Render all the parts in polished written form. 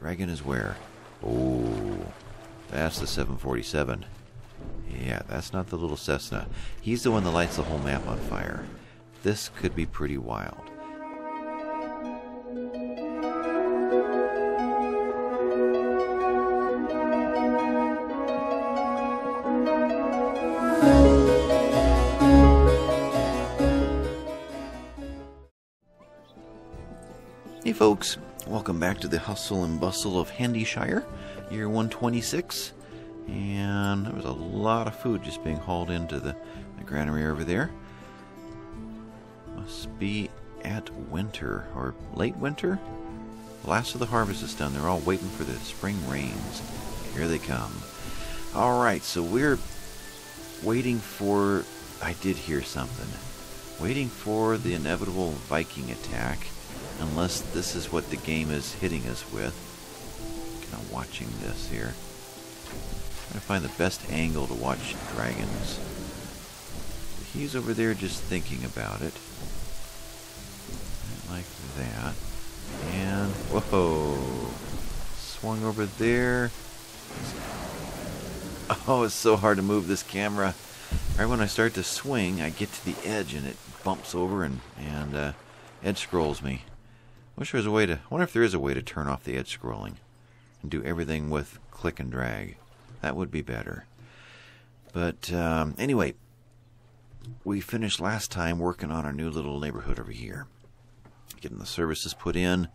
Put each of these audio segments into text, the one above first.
Dragon is where? Oh, that's the 747. Yeah, that's not the little Cessna. He's the one that lights the whole map on fire. This could be pretty wild. Hey folks, welcome back to the hustle and bustle of Handyshire, year 126, and there was a lot of food just being hauled into the granary over there. Must be at winter, or late winter? Last of the harvest is done, they're all waiting for the spring rains. Here they come. Alright, so we're waiting for, I did hear something, waiting for the inevitable Viking attack. Unless this is what the game is hitting us with. Kind of watching this here. Trying to find the best angle to watch dragons. He's over there just thinking about it. Like that. And, whoa! Swung over there. Oh, it's so hard to move this camera. Right when I start to swing, I get to the edge and it bumps over and edge scrolls me. I wonder if there is a way to turn off the edge scrolling and do everything with click and drag. That would be better. But anyway, we finished last time working on our new little neighborhood over here. Getting the services put in,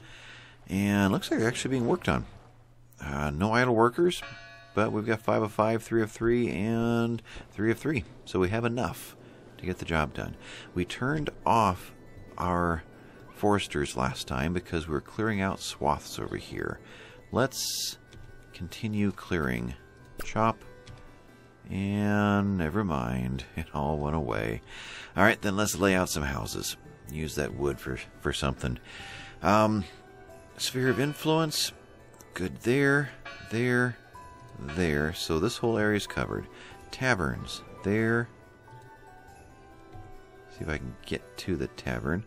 and looks like they're actually being worked on. No idle workers, but we've got 5 of 5, 3 of 3, and 3 of 3. So we have enough to get the job done. We turned off our foresters last time because we were clearing out swaths over here. Let's continue clearing. Chop. And never mind. It all went away. Alright, then let's lay out some houses. Use that wood for something. Sphere of influence. Good there. There. There. So this whole area is covered. Taverns. There. See if I can get to the tavern.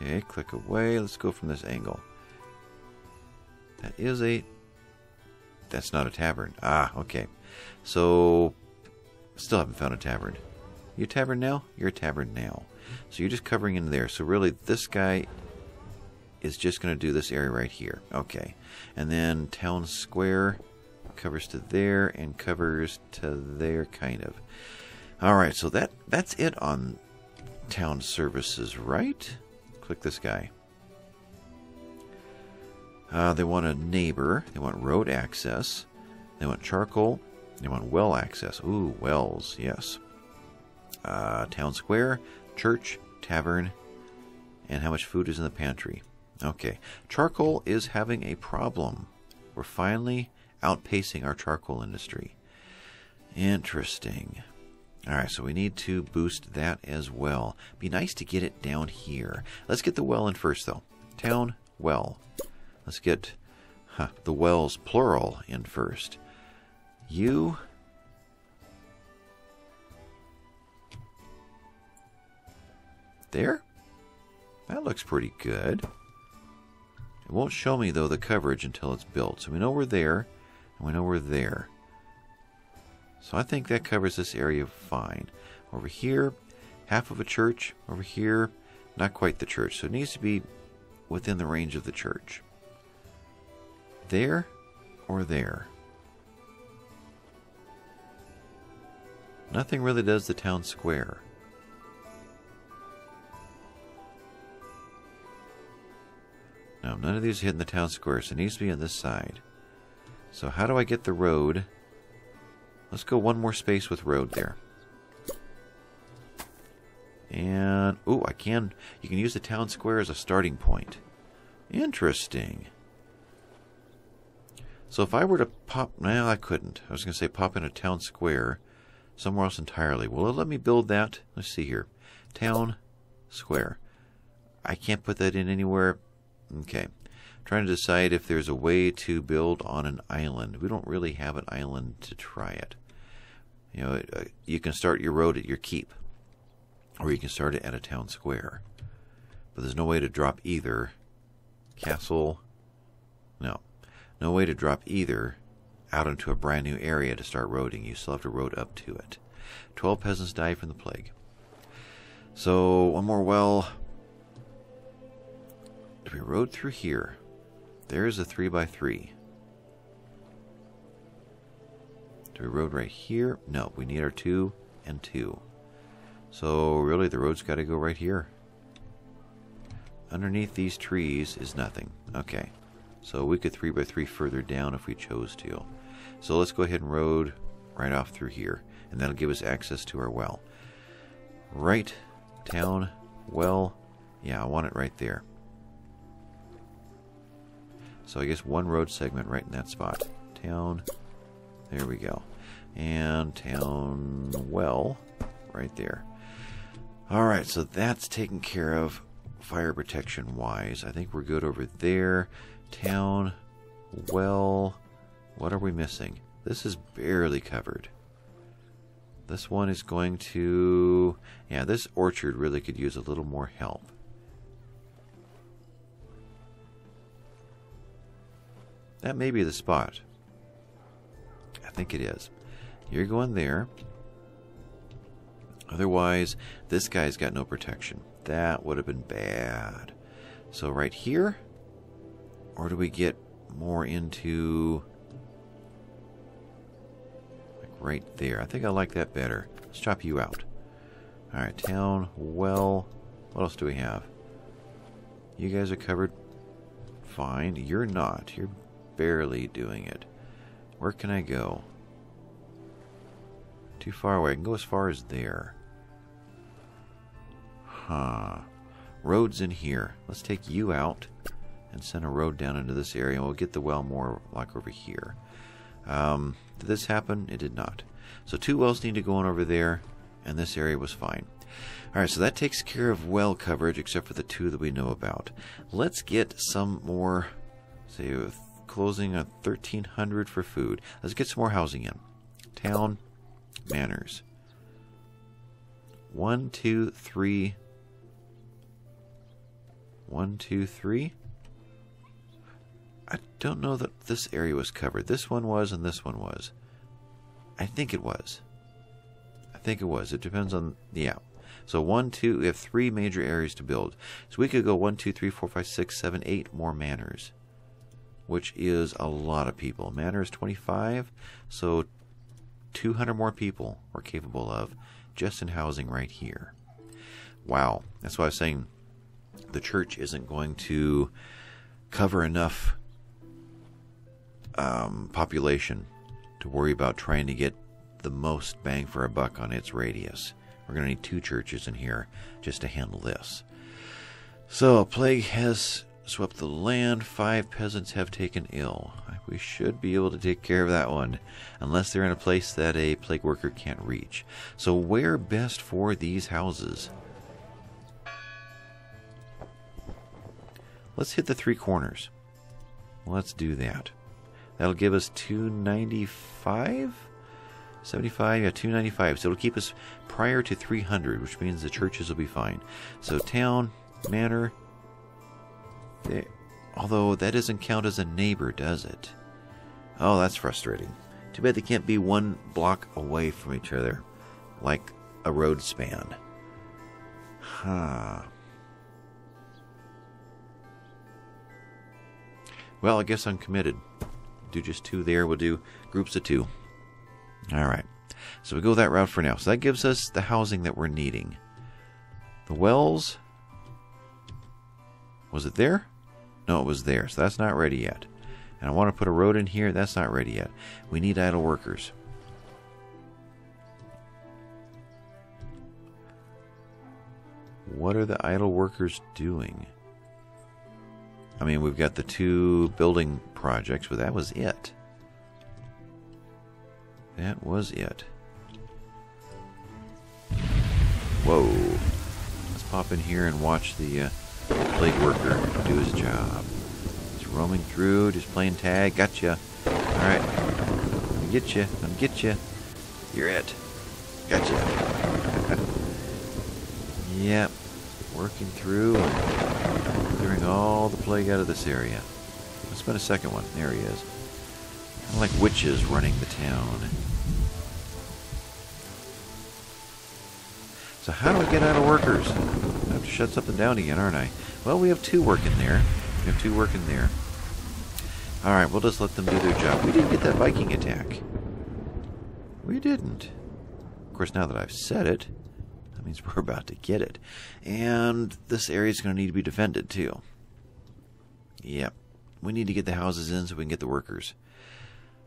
Okay, click away. Let's go from this angle. That is a... That's not a tavern. Ah, okay. So, still haven't found a tavern. You a tavern now? You're a tavern now. So you're just covering in there. So really, this guy is just going to do this area right here. Okay. And then town square covers to there and covers to there, kind of. Alright, so that's it on town services, right? Click this guy. They want a neighbor. They want road access. They want charcoal. They want well access. Ooh, wells, yes. Town square, church, tavern, and how much food is in the pantry. Okay. Charcoal is having a problem. We're finally outpacing our charcoal industry. Interesting. Alright, so we need to boost that as well. Be nice to get it down here. Let's get the well in first, though. Town, well. Let's get the wells, plural, in first. You. There? That looks pretty good. It won't show me, though, the coverage until it's built. So we know we're there, and we know we're there. So I think that covers this area fine. Over here, half of a church. Over here, not quite the church. So it needs to be within the range of the church. There or there. Nothing really does the town square. No, none of these are hitting the town square. So it needs to be on this side. So how do I get the road? Let's go one more space with road there. And, ooh, you can use the town square as a starting point. Interesting. So if I were to pop, well, I couldn't. I was going to say pop in a town square somewhere else entirely. Will it let me build that? Let's see here. Town square. I can't put that in anywhere. Okay. Trying to decide if there's a way to build on an island. We don't really have an island to try it. You know, you can start your road at your keep, or you can start it at a town square. But there's no way to drop either castle No. No way to drop either out into a brand new area to start roading. You still have to road up to it. 12 peasants died from the plague. So, one more well. If we rode through here, there's a 3x3. Do we road right here? No, we need our 2 and 2. So, really, the road's got to go right here. Underneath these trees is nothing. Okay. So we could 3x3 further down if we chose to. So let's go ahead and road right off through here. And that'll give us access to our well. Right, town, well. Yeah, I want it right there. So I guess one road segment right in that spot. Town, there we go. And town, well, right there. Alright, so that's taken care of fire protection wise. I think we're good over there. Town, well, what are we missing? This is barely covered. This one is going to... yeah, this orchard really could use a little more help. That may be the spot. I think it is. You're going there. Otherwise, this guy's got no protection. That would have been bad. So right here... or do we get more into like right there? I think I like that better. Let's chop you out. Alright, town, well, what else do we have? You guys are covered fine. You're not. You're barely doing it. Where can I go? Too far away. I can go as far as there. Huh. Roads in here. Let's take you out and send a road down into this area, and we'll get the well more like over here. Did this happen? It did not. So 2 wells need to go on over there, and this area was fine. Alright, so that takes care of well coverage, except for the 2 that we know about. Let's get some more, say, closing on 1,300 for food. Let's get some more housing in. Town, manors. 1, 2, 3. 1, 2, 3. I don't know that this area was covered. This one was and this one was. I think it was. I think it was. It depends on... yeah. So 1, 2... we have 3 major areas to build. So we could go 1, 2, 3, 4, 5, 6, 7, 8 more manors. Which is a lot of people. Manor is 25. So 200 more people we're capable of just in housing right here. Wow. That's why I was saying the church isn't going to cover enough... population to worry about trying to get the most bang for a buck on its radius. We're going to need 2 churches in here just to handle this. So, plague has swept the land. 5 peasants have taken ill. We should be able to take care of that one, unless they're in a place that a plague worker can't reach. So, where best for these houses? Let's hit the 3 corners. Let's do that. That'll give us 295? 75? Yeah, 295. So it'll keep us prior to 300, which means the churches will be fine. So town, manor, there. Although that doesn't count as a neighbor, does it? Oh, that's frustrating. Too bad they can't be 1 block away from each other, like a road span. Huh. Well, I guess I'm committed. Do just 2 there. We'll do groups of 2. Alright. So we go that route for now. So that gives us the housing that we're needing. The wells. Was it there? No, it was there. So that's not ready yet. And I want to put a road in here. That's not ready yet. We need idle workers. What are the idle workers doing? I mean, we've got the 2 building projects, but that was it. That was it. Whoa. Let's pop in here and watch the plague worker do his job. He's roaming through, just playing tag. Gotcha. Alright. I'm gonna get you. I'm gonna get you. You're it. Gotcha. Yep. Working through and clearing all the plague out of this area. It's been a second one. There he is. Kind of like witches running the town. So how do I get out of workers? I have to shut something down again, aren't I? Well, we have two working there. We have two working there. Alright, we'll just let them do their job. We didn't get that Viking attack. We didn't. Of course, now that I've said it, that means we're about to get it. And this area is going to need to be defended, too. Yep. We need to get the houses in so we can get the workers.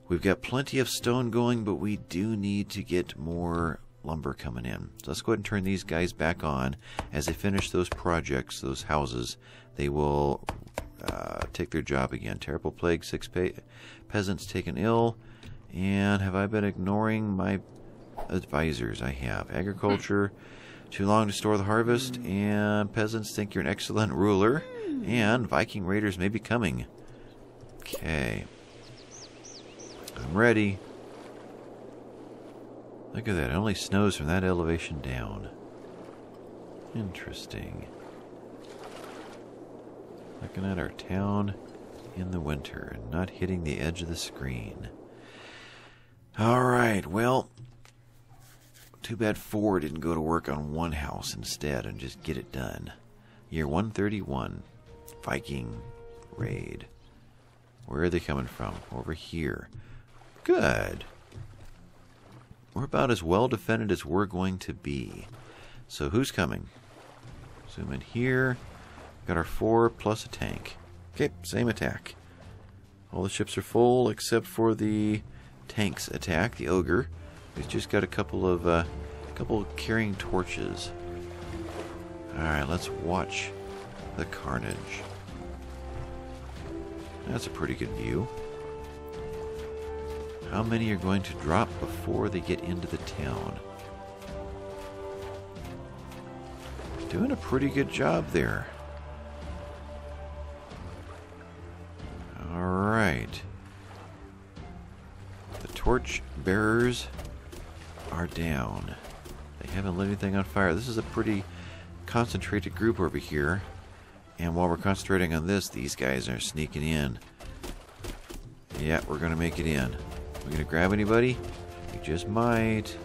We've got plenty of stone going, but we do need to get more lumber coming in. So let's go ahead and turn these guys back on. As they finish those projects, those houses, they will take their job again. Terrible plague, 6 peasants taken ill. And have I been ignoring my advisors? I have. Agriculture, too long to store the harvest. And peasants think you're an excellent ruler. And Viking raiders may be coming. Okay. I'm ready. Look at that. It only snows from that elevation down. Interesting. Looking at our town in the winter and not hitting the edge of the screen. Alright, well, too bad 4 didn't go to work on one house instead and just get it done. Year 131. Viking raid. Where are they coming from? Over here. Good. We're about as well defended as we're going to be. So who's coming? Zoom in here. Got our 4 plus a tank. Okay, same attack. All the ships are full except for the tanks attack, the ogre. He's just got a couple of carrying torches. Alright, let's watch the carnage. That's a pretty good view. How many are going to drop before they get into the town? Doing a pretty good job there. Alright. The torch bearers are down. They haven't lit anything on fire. This is a pretty concentrated group over here. And while we're concentrating on this, these guys are sneaking in. Yeah, we're going to make it in. We're going to grab anybody? We just might.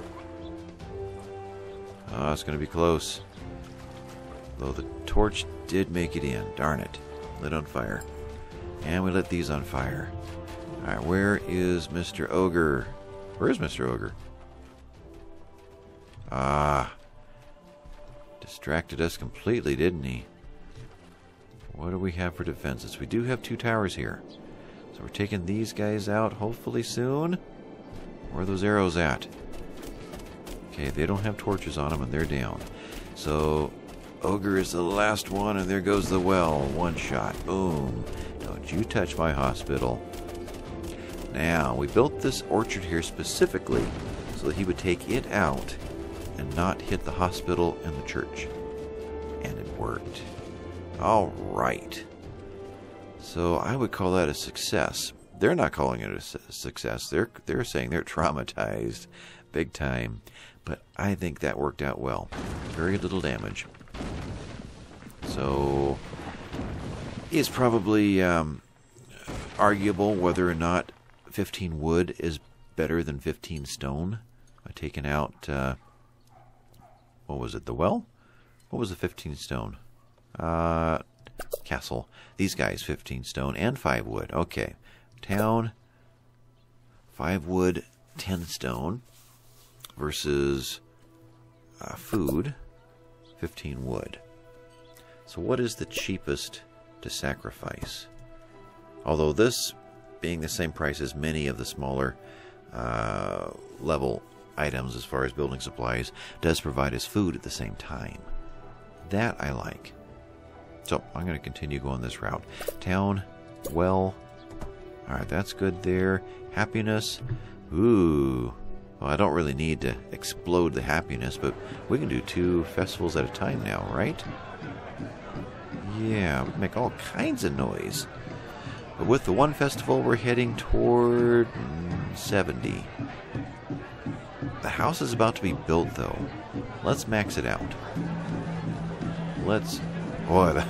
Oh, it's going to be close. Though the torch did make it in. Darn it. Lit on fire. And we lit these on fire. Alright, where is Mr. Ogre? Where is Mr. Ogre? Ah. Distracted us completely, didn't he? What do we have for defenses? We do have 2 towers here. So we're taking these guys out hopefully soon. Where are those arrows at? Okay, they don't have torches on them and they're down. So, Ogre is the last one and there goes the well. One shot. Boom. Don't you touch my hospital. Now, we built this orchard here specifically so that he would take it out and not hit the hospital and the church. And it worked. Alright. So I would call that a success. They're not calling it a success. They're saying they're traumatized big time. But I think that worked out well. Very little damage. So it's probably arguable whether or not 15 wood is better than 15 stone. I've taken out, what was it, the well? What was the 15 stone? Castle. These guys, 15 stone and 5 wood. Okay. Town, 5 wood, 10 stone versus food, 15 wood. So what is the cheapest to sacrifice? Although this being the same price as many of the smaller level items as far as building supplies does provide us food at the same time. That I like. So, I'm going to continue going this route. Town, well. Alright, that's good there. Happiness. Ooh. Well, I don't really need to explode the happiness, but we can do 2 festivals at a time now, right? Yeah, we can make all kinds of noise. But with the 1 festival, we're heading toward 70. The house is about to be built, though. Let's max it out. Let's... Boy,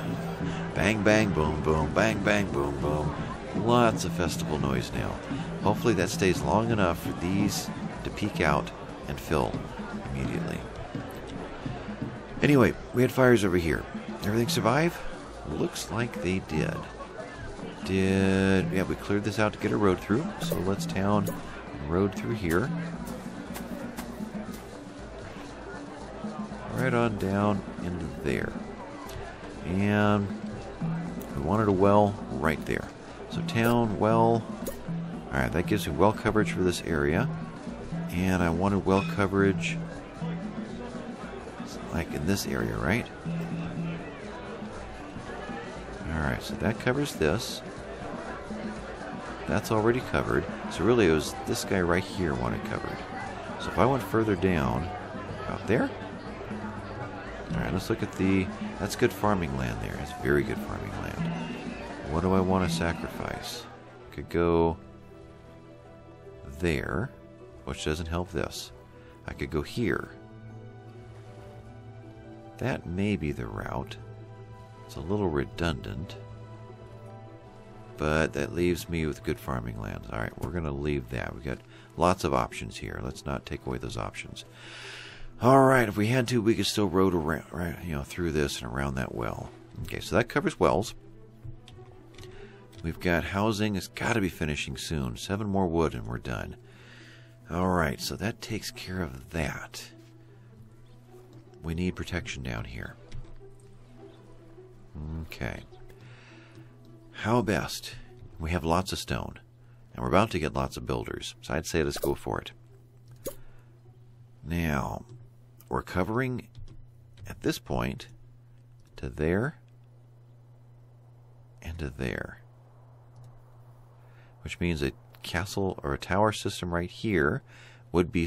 bang, bang, boom, boom, bang, bang, boom, boom. Lots of festival noise now. Hopefully that stays long enough for these to peak out and fill immediately. Anyway, we had fires over here. Everything survive? Looks like they did. Yeah, we cleared this out to get a road through. So let's town road through here. Right on down into there. And we wanted a well right there. So town, well. Alright, that gives me well coverage for this area. And I wanted well coverage like in this area, right? Alright, so that covers this. That's already covered. So really it was this guy right here I wanted covered. So if I went further down, out there. Alright, let's look at the... That's good farming land there. That's very good farming land. What do I want to sacrifice? Could go there, which doesn't help this. I could go here. That may be the route. It's a little redundant. But that leaves me with good farming land. Alright, we're going to leave that. We've got lots of options here. Let's not take away those options. Alright, if we had to, we could still road around, right, you know, through this and around that well. Okay, so that covers wells. We've got housing. It's got to be finishing soon. 7 more wood and we're done. Alright, so that takes care of that. We need protection down here. Okay. How best? We have lots of stone. And we're about to get lots of builders. So I'd say let's go for it. Now, we're covering at this point to there and to there. Which means a castle or a tower system right here would be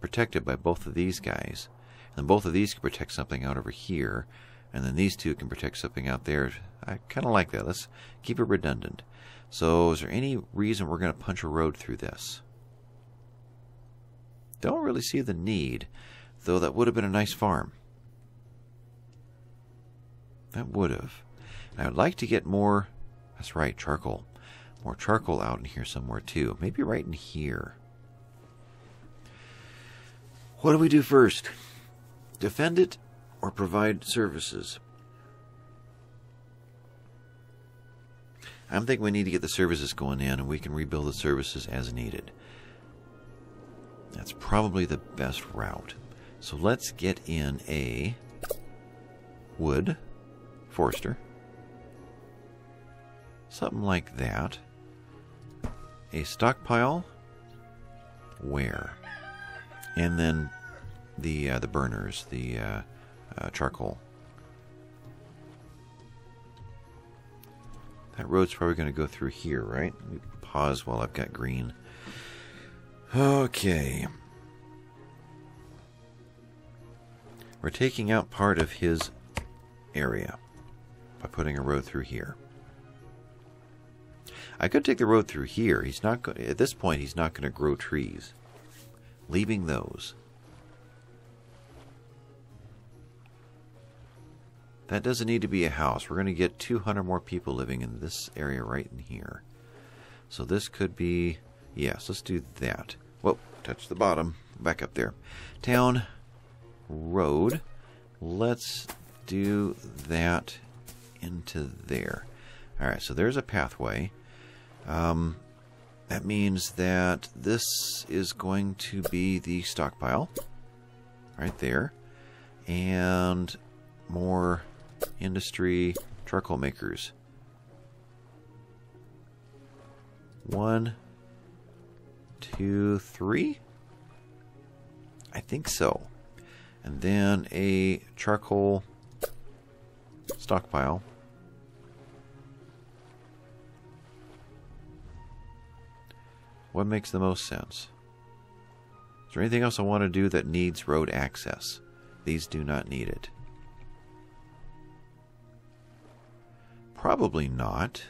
protected by both of these guys. And both of these can protect something out over here. And then these two can protect something out there. I kind of like that. Let's keep it redundant. So is there any reason we're going to punch a road through this? Don't really see the need, though that would have been a nice farm. That would have. And I would like to get more, that's right, charcoal. More charcoal out in here somewhere too. Maybe right in here. What do we do first? Defend it or provide services? I'm thinking we need to get the services going in and we can rebuild the services as needed. That's probably the best route. So let's get in a wood forester. Something like that. A stockpile. Where? And then the burners, the charcoal. That road's probably going to go through here, right? Let me pause while I've got green. Okay. We're taking out part of his area by putting a road through here. I could take the road through here. He's not going at this point. He's not going to grow trees, leaving those. That doesn't need to be a house. We're going to get 200 more people living in this area right in here. So this could be. Yes, let's do that. Whoa, touch the bottom. Back up there. Town, road. Let's do that into there. Alright, so there's a pathway. That means that this is going to be the stockpile. Right there. And more industry charcoal makers. One... 2, 3? I think so. And then a charcoal stockpile. What makes the most sense? Is there anything else I want to do that needs road access? These do not need it. Probably not.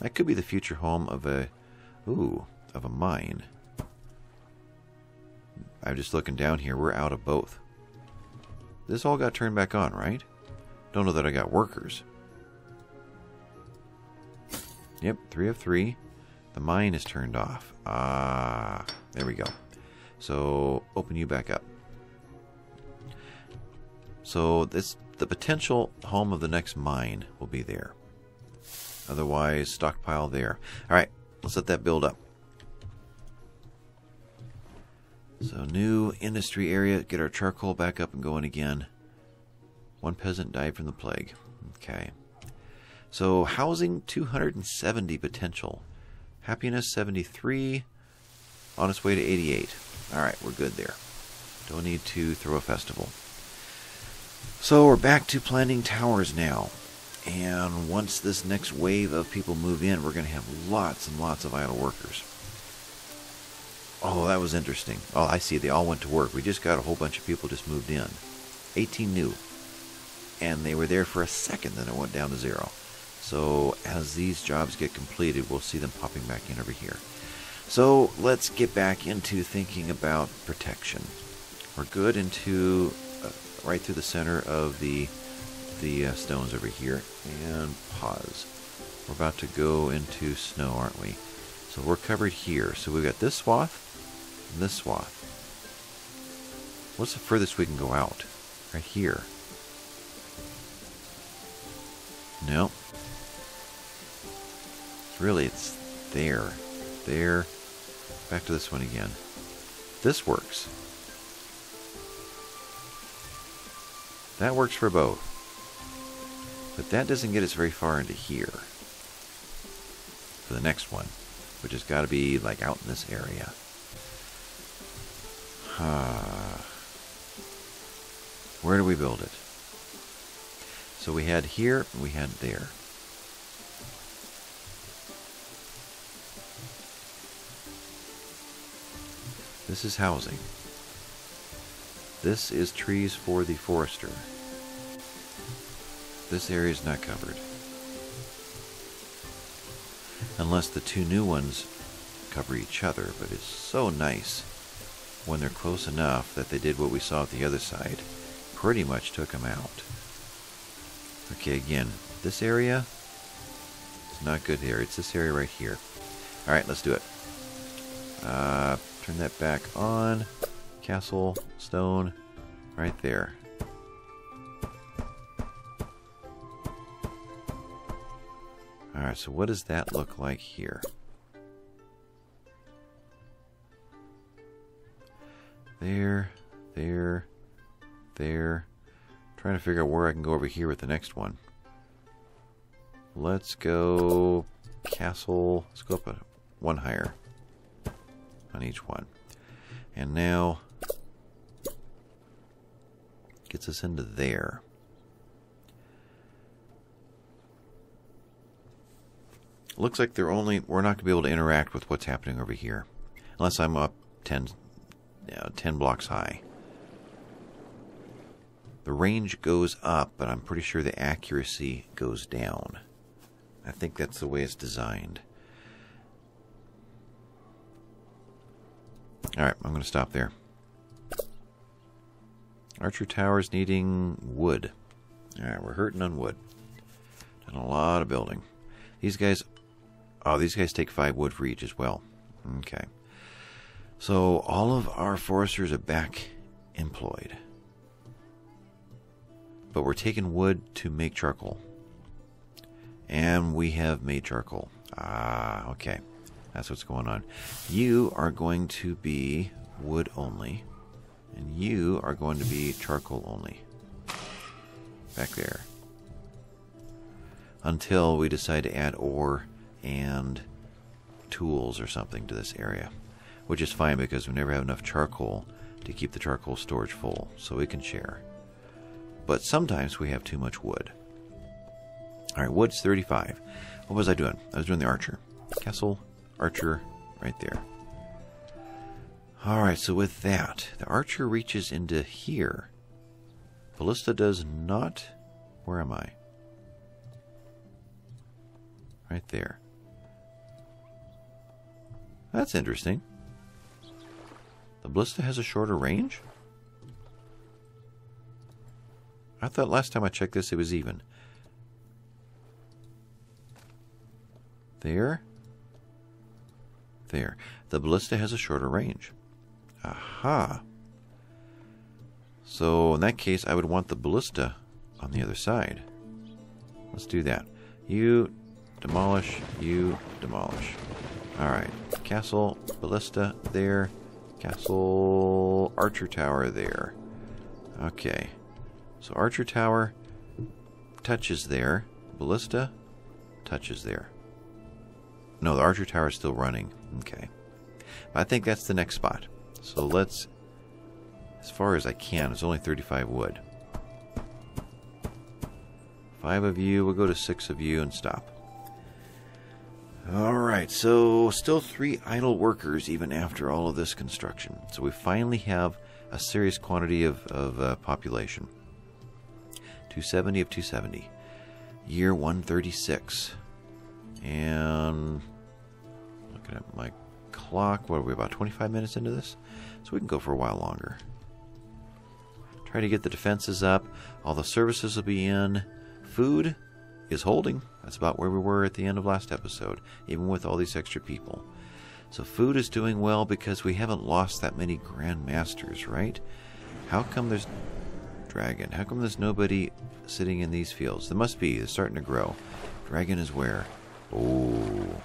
That could be the future home of a... Ooh... of a mine. I'm just looking down here. We're out of both. This all got turned back on, right? Don't know that I got workers. Yep, 3 of 3. The mine is turned off. Ah, there we go. So open you back up. So this, the potential home of the next mine will be there. Otherwise, stockpile there. All right, let's let that build up. So new industry area, get our charcoal back up and going again. One peasant died from the plague. Okay. So housing 270 potential. Happiness 73. On its way to 88. Alright, we're good there. Don't need to throw a festival. So we're back to planting towers now. And once this next wave of people move in, we're going to have lots and lots of idle workers. Oh, that was interesting. Oh, I see. They all went to work. We just got a whole bunch of people just moved in. 18 new. And they were there for a second, then it went down to 0. So as these jobs get completed, we'll see them popping back in over here. So let's get back into thinking about protection. We're good into right through the center of the stones over here. And pause. We're about to go into snow, aren't we? So we're covered here. So we've got this swath and this swath. What's the furthest we can go out? Right here. No. Really, it's there. There. Back to this one again. This works. That works for both. But that doesn't get us very far into here. For the next one. Which has got to be, like, out in this area. Where do we build it? So we had here, we had there. This is housing. This is trees for the forester. This area is not covered. Unless the two new ones cover each other, but it's so nice when they're close enough that they did what we saw at the other side. Pretty much took them out. Okay, again, this area is not good here. It's this area right here. All right, let's do it. Turn that back on. Castle, stone, right there. All right, so what does that look like here? There, there, there. I'm trying to figure out where I can go over here with the next one. Let's go castle. Let's go up one higher on each one. And now gets us into there. Looks like they're only, we're not going to be able to interact with what's happening over here. Unless I'm up 10 blocks high. The range goes up, but I'm pretty sure the accuracy goes down. I think that's the way it's designed. Alright, I'm going to stop there. Archer Tower's needing wood. Alright, we're hurting on wood. Done a lot of building. These guys... Oh, these guys take 5 wood for each as well. Okay. So, all of our foresters are back employed. But we're taking wood to make charcoal. And we have made charcoal. Ah, okay. That's what's going on. You are going to be wood only. And you are going to be charcoal only. Back there. Until we decide to add ore and tools or something to this area. Which is fine because we never have enough charcoal to keep the charcoal storage full, so we can share. But sometimes we have too much wood. Alright, wood's 35. What was I doing? I was doing the archer. Castle, archer, right there. Alright, so with that, the archer reaches into here. Ballista does not... Where am I? Right there. That's interesting. The ballista has a shorter range? I thought last time I checked this it was even. There. There. The ballista has a shorter range. Aha. So in that case, I would want the ballista on the other side. Let's do that. You demolish. You demolish. Alright. Castle, ballista there. Castle, archer tower there. Okay. So archer tower touches there. Ballista touches there. No, the archer tower is still running. Okay. I think that's the next spot. So let's, as far as I can, it's only 35 wood. 5 of you, we'll go to 6 of you and stop. Alright, so still 3 idle workers even after all of this construction. So we finally have a serious quantity of population. 270 of 270. Year 136. And looking at my clock, what are we, about 25 minutes into this? So we can go for a while longer. Try to get the defenses up. All the services will be in. Food is holding. That's about where we were at the end of last episode, even with all these extra people. So food is doing well because we haven't lost that many grandmasters, right? How come there's dragon? How come there's nobody sitting in these fields? There must be. They're starting to grow. Dragon is where? Oh,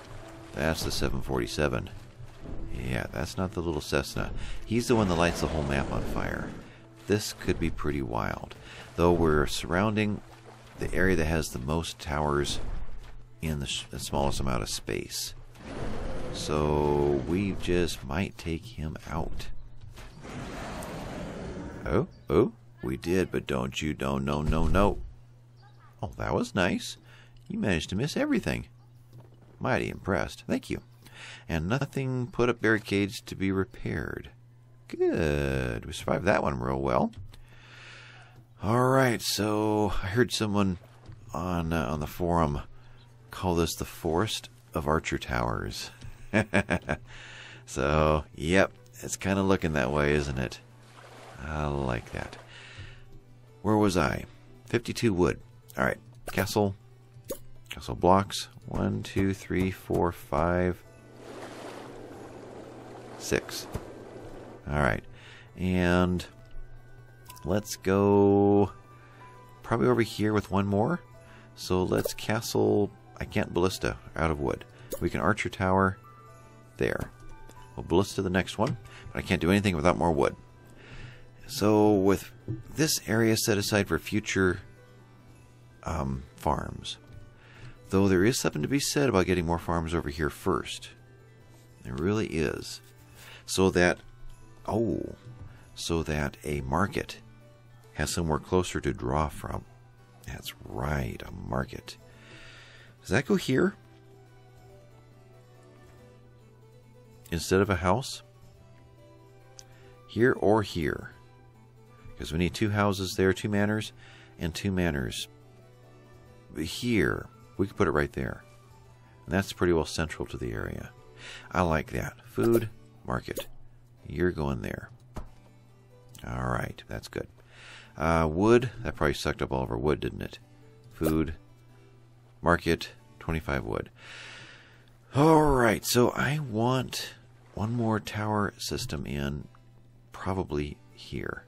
that's the 747. Yeah, that's not the little Cessna. He's the one that lights the whole map on fire. This could be pretty wild. Though we're surrounding the area that has the most towers in the smallest amount of space. So we just might take him out. Oh, oh, we did, but don't you, don't, no, no, no. Oh, that was nice. You managed to miss everything. Mighty impressed. Thank you. And nothing put up barricades to be repaired. Good. We survived that one real well. Alright, so I heard someone on the forum call this the Forest of Archer Towers. So, yep, it's kind of looking that way, isn't it? I like that. Where was I? 52 wood. Alright, castle. Castle blocks. 1, 2, 3, 4, 5, 6. Alright. And let's go probably over here with one more. So let's castle. I can't ballista out of wood. We can archer tower there. We'll ballista the next one. But I can't do anything without more wood. So with this area set aside for future farms. Though there is something to be said about getting more farms over here first. There really is. So that, oh, so that a market has somewhere closer to draw from. That's right, a market. Does that go here? Instead of a house? Here or here? Because we need 2 houses there, 2 manors, and 2 manors here. We could put it right there. And that's pretty well central to the area. I like that. Food, market. You're going there. Alright, that's good. Wood, that probably sucked up all of our wood, didn't it? Food, market, 25 wood. Alright, so I want one more tower system in, probably here.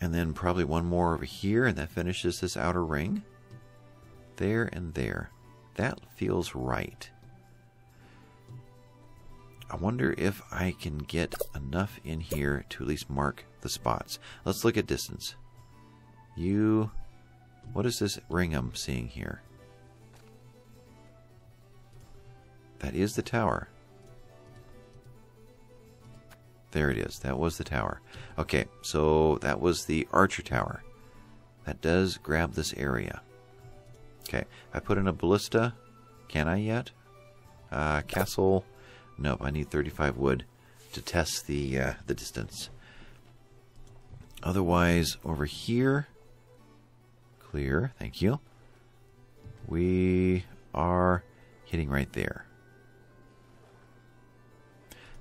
And then probably one more over here, and that finishes this outer ring. There and there. That feels right. I wonder if I can get enough in here to at least mark the spots. Let's look at distance. You, what is this ring I'm seeing here? That is the tower. There it is. That was the tower. Okay, so that was the archer tower. That does grab this area. Okay, I put in a ballista. Can I yet? Castle. Nope, I need 35 wood to test the distance. Otherwise, over here. Clear, thank you. We are hitting right there.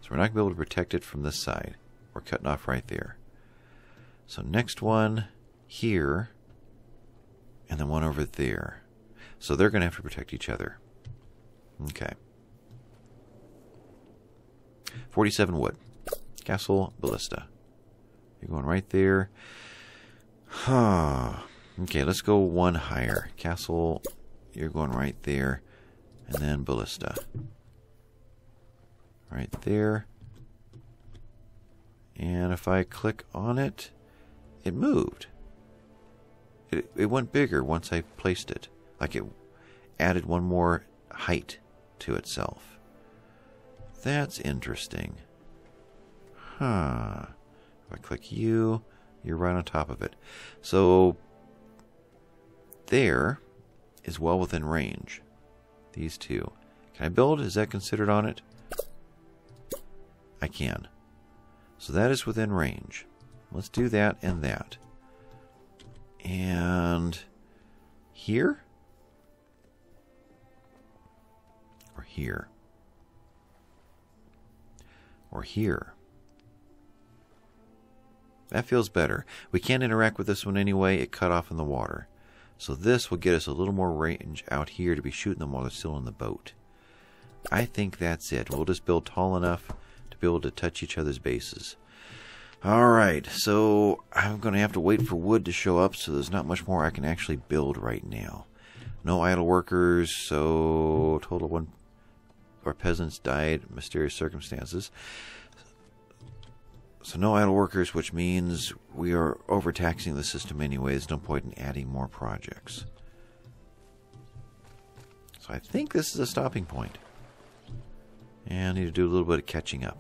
So we're not going to be able to protect it from this side. We're cutting off right there. So next one here. And then one over there. So they're going to have to protect each other. Okay. 47 wood. Castle Ballista. You're going right there. Huh. Okay, let's go one higher. Castle, you're going right there. And then Ballista. Right there. And if I click on it, it moved. It went bigger once I placed it. Like it added one more height to itself. That's interesting. Huh. If I click you, you're right on top of it. So there is well within range. These two. Can I build? Is that considered on it? I can. So that is within range. Let's do that and that. And here? Or here? Or here? That feels better. We can't interact with this one anyway. It cut off in the water. So this will get us a little more range out here to be shooting them while they're still in the boat. I think that's it. We'll just build tall enough to be able to touch each other's bases. Alright, so I'm going to have to wait for wood to show up, so there's not much more I can actually build right now. No idle workers, so total one of our peasants died in mysterious circumstances. So no idle workers, which means we are overtaxing the system anyway. There's no point in adding more projects. So I think this is a stopping point. And I need to do a little bit of catching up.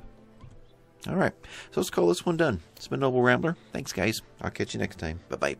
Alright, so let's call this one done. It's been Noble Rambler. Thanks, guys. I'll catch you next time. Bye-bye.